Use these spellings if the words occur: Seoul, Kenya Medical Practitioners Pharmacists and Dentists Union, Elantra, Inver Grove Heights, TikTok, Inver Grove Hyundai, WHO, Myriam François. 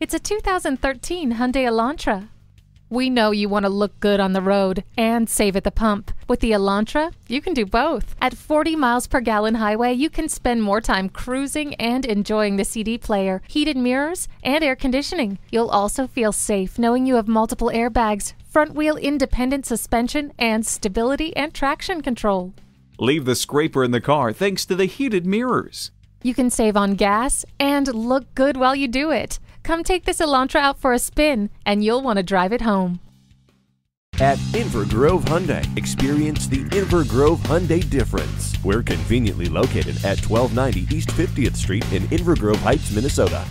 It's a 2013 Hyundai Elantra. We know you want to look good on the road and save at the pump. With the Elantra, you can do both. At 40 miles per gallon highway, you can spend more time cruising and enjoying the CD player, heated mirrors, and air conditioning. You'll also feel safe knowing you have multiple airbags, front-wheel independent suspension, and stability and traction control. Leave the scraper in the car thanks to the heated mirrors. You can save on gas and look good while you do it. Come take this Elantra out for a spin, and you'll want to drive it home. At Inver Grove Hyundai, experience the Inver Grove Hyundai difference. We're conveniently located at 1290 East 50th Street in Inver Grove Heights, Minnesota.